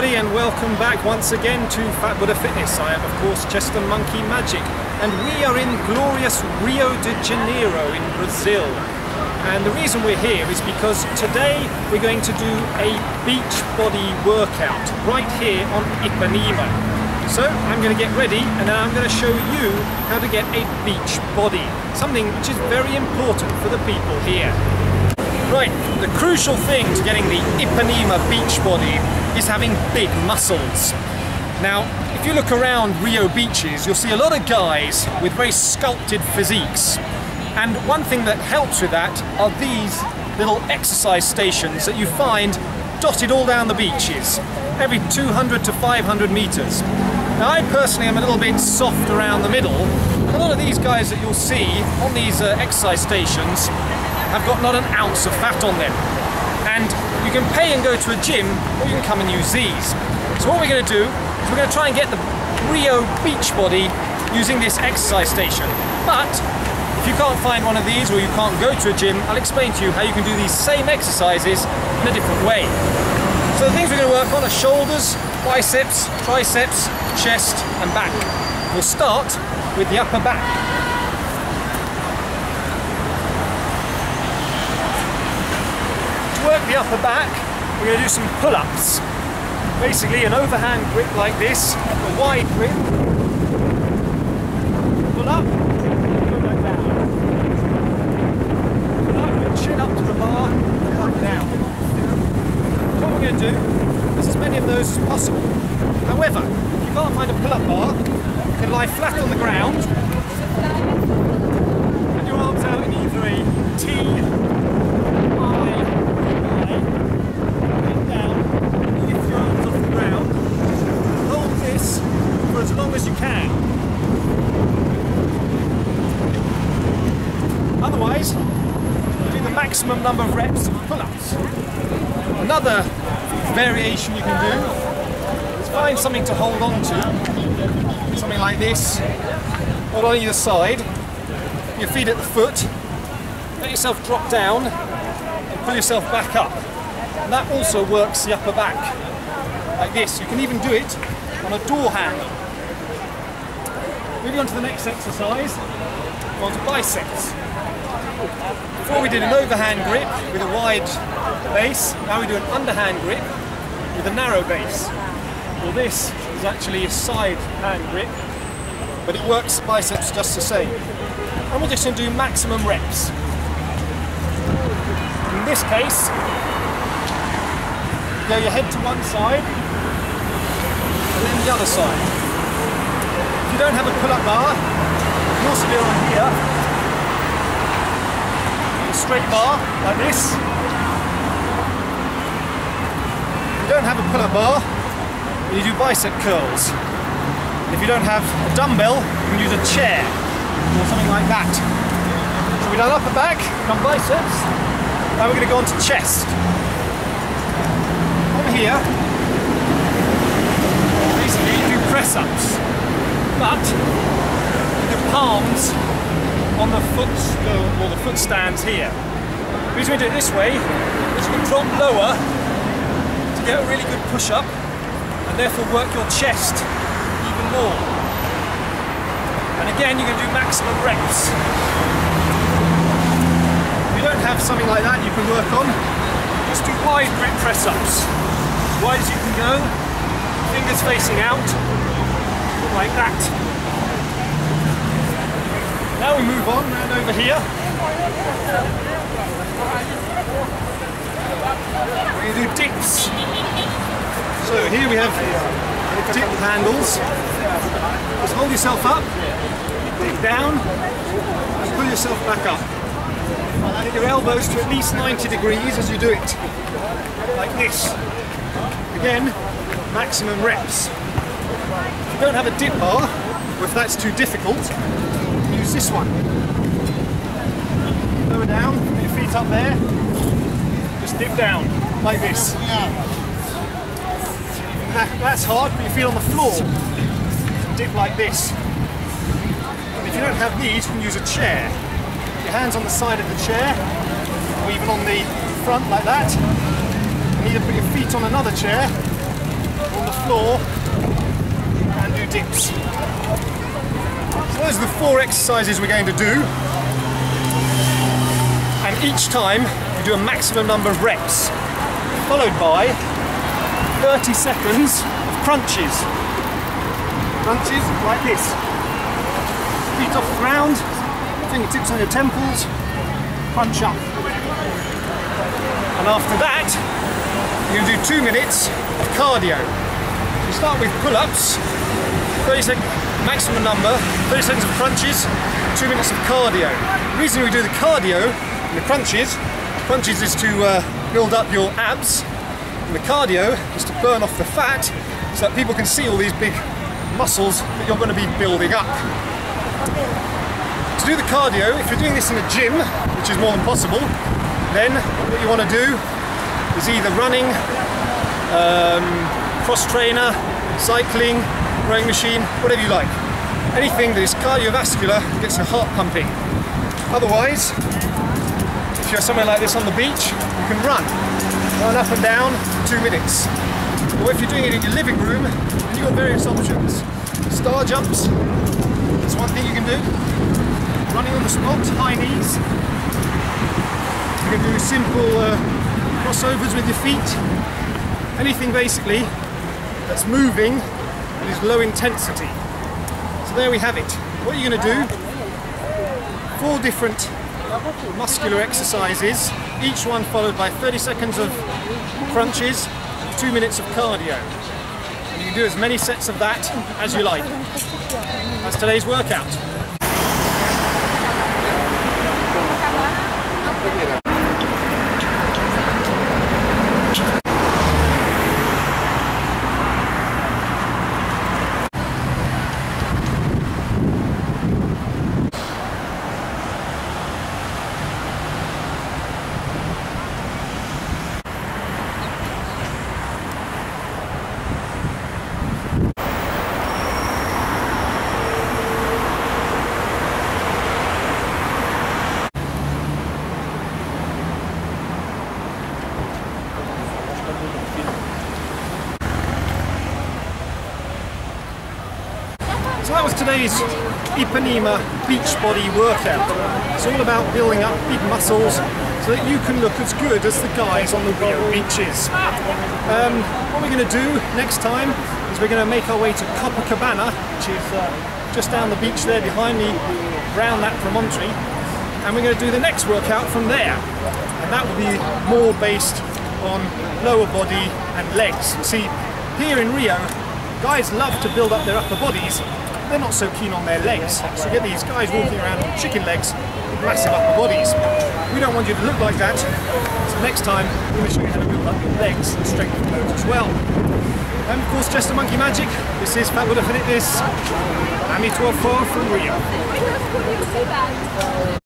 everybody, and welcome back once again to Fat Buddha Fitness. I am, of course, Chester Monkey Magic, and we are in glorious Rio de Janeiro in Brazil. And the reason we're here is because today we're going to do a beach body workout right here on Ipanema. So I'm going to get ready, and then I'm going to show you how to get a beach body, something which is very important for the people here. Right, the crucial thing to getting the Ipanema beach body is having big muscles. Now, if you look around Rio beaches, you'll see a lot of guys with very sculpted physiques. And one thing that helps with that are these little exercise stations that you find dotted all down the beaches, every 200 to 500 meters. Now, I personally am a little bit soft around the middle. A lot of these guys that you'll see on these exercise stations have got not an ounce of fat on them. And you can pay and go to a gym, or you can come and use these. So what we're going to do is we're going to try and get the Rio beach body using this exercise station. But if you can't find one of these, or you can't go to a gym, I'll explain to you how you can do these same exercises in a different way. So the things we're going to work on are shoulders, biceps, triceps, chest and back. We'll start with the upper back. Work the upper back, we're going to do some pull-ups. Basically an overhand grip like this, a wide grip, pull up, go back down, pull up and chin up to the bar, come down. What we're going to do is as many of those as possible. However, if you can't find a pull-up bar, you can lie flat on the ground and your arms out in either a T, as long as you can. Otherwise, do the maximum number of reps of pull-ups. Another variation you can do is find something to hold on to, something like this, hold on either side, your feet at the foot, let yourself drop down and pull yourself back up. And that also works the upper back, like this. You can even do it on a door handle. Moving on to the next exercise, we're on to biceps. Before we did an overhand grip with a wide base, now we do an underhand grip with a narrow base. Well, this is actually a side hand grip, but it works the biceps just the same. And we're just going to do maximum reps. In this case, you go your head to one side and then the other side. If you don't have a pull-up bar, you can also do it on here. A straight bar, like this. If you don't have a pull-up bar, then you do bicep curls. And if you don't have a dumbbell, you can use a chair, or something like that. So we've done upper back, done biceps. Now we're going to go on to chest. On here, basically you do press-ups, but the palms on the foot, or the foot stands here. The reason we do it this way is you can drop lower to get a really good push-up and therefore work your chest even more. And again, you can do maximum reps. If you don't have something like that you can work on, just do wide grip press-ups. As wide as you can go, fingers facing out, like that. Now we move on and over here. We're going to do dips. So here we have dip handles. Just hold yourself up, dig down, and pull yourself back up. Get your elbows to at least 90 degrees as you do it. Like this. Again, maximum reps. If you don't have a dip bar, or if that's too difficult, use this one. Lower down, put your feet up there, just dip down, like this. That's hard, but your feet on the floor, dip like this. And if you don't have these, you can use a chair. Your hands on the side of the chair, or even on the front like that, and either put your feet on another chair, on the floor and do dips. So those are the four exercises we're going to do. And each time you do a maximum number of reps, followed by 30 seconds of crunches. Crunches like this. Feet off the ground, fingertips on your temples, crunch up. And after that, you do 2 minutes of cardio. You start with pull-ups, 30 seconds maximum number, 30 seconds of crunches, 2 minutes of cardio. The reason we do the cardio and the crunches is to build up your abs, and the cardio is to burn off the fat so that people can see all these big muscles that you're going to be building up. To do the cardio, if you're doing this in a gym, which is more than possible, then what you want to do is either running, cross-trainer, cycling, rowing machine, whatever you like. Anything that is cardiovascular gets your heart pumping. Otherwise, if you're somewhere like this on the beach, you can run up and down for 2 minutes. Or if you're doing it in your living room, then you've got various options. Star jumps, that's one thing you can do. Running on the spot, high knees. You can do simple crossovers with your feet. Anything basically that's moving and is low intensity. So there we have it. What you're going to do, 4 different muscular exercises, each one followed by 30 seconds of crunches, 2 minutes of cardio. And you can do as many sets of that as you like. That's today's workout. So that was today's Ipanema beach body workout. It's all about building up big muscles so that you can look as good as the guys on the Rio beaches. What we're going to do next time is we're going to make our way to Copacabana, which is just down the beach there behind me, round that promontory, and we're going to do the next workout from there. And that will be more based on lower body and legs. You see, here in Rio, guys love to build up their upper bodies. They're not so keen on their legs, so you get these guys walking around with chicken legs with massive upper bodies. We don't want you to look like that, so next time we're going to show you how to build up your legs and strengthen those as well. And of course, Chester Monkey Magic, this is Fat Buddha Fitness, and it's all far from Rio.